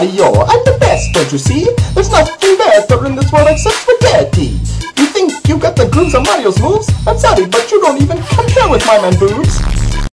Mario, I'm the best, don't you see? There's nothing better in this world except spaghetti. You think you got the grooves on Mario's moves? I'm sorry, but you don't even compare with my man boobs.